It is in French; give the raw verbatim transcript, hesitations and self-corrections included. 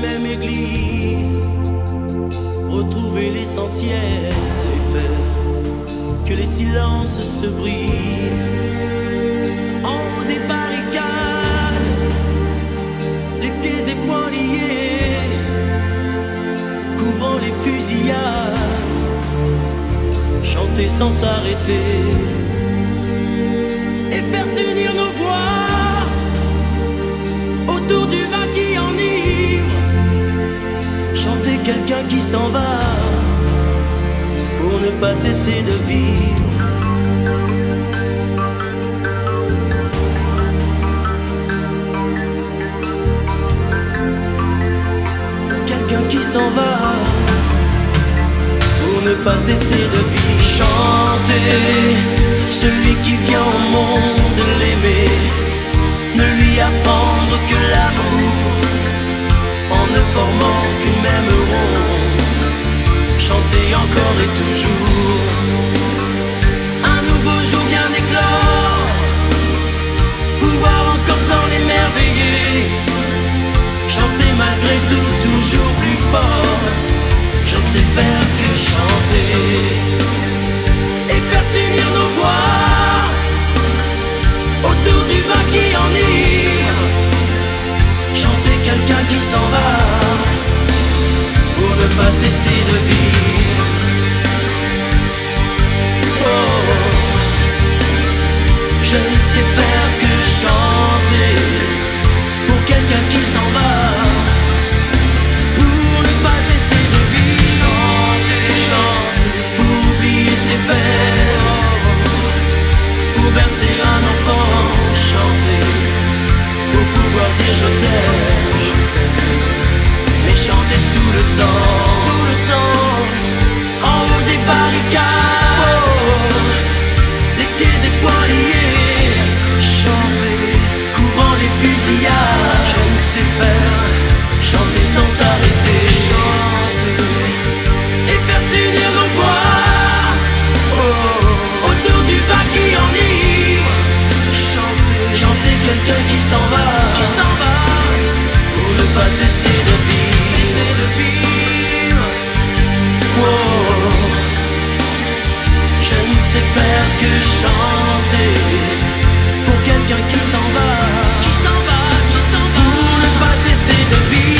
même église, retrouver l'essentiel et faire que les silences se brisent. En haut des barricades, les pieds et poings liés, couvrant les fusillades, chanter sans s'arrêter. Faire s'unir nos voix autour du vin qui enivre, chanter quelqu'un qui s'en va pour ne pas cesser de vivre. Quelqu'un qui s'en va pour ne pas cesser de vivre. Chanter celui qui vient au monde, l'aimer, ne lui apprendre que l'amour, en ne formant qu'une même ronde, chanter encore et toujours. Un nouveau jour vient d'éclore, pouvoir encore s'en émerveiller, chanter malgré tout toujours plus fort, je ne sais faire que chanter, et faire s'unir nos voix autour du vin qui enivre, chanter quelqu'un qui s'en va pour ne pas cesser de vivre. Oh, je ne sais faire que chanter pour quelqu'un qui s'en va pour ne pas cesser de vivre. Chanter, chanter pour oublier ses peines, pour bercer un enfant. Chanter pour pouvoir dire je t'aime, je t'aime, mais chanter tout le temps, tout le temps, en haut des barricades, oh, les pieds et poings liés, chanter, couvrant les fusillades, je ne sais faire, chanter sans s'arrêter, chanter, et faire s'unir nos voix, oh, autour du vin qui enivre. Chanter quelqu'un qui s'en va, qui s'en va, pour ne pas cesser de vivre, cesser de vivre. Wow. Je ne sais faire que chanter pour quelqu'un qui s'en va, qui s'en va, qui s'en va, pour ne pas cesser de vivre.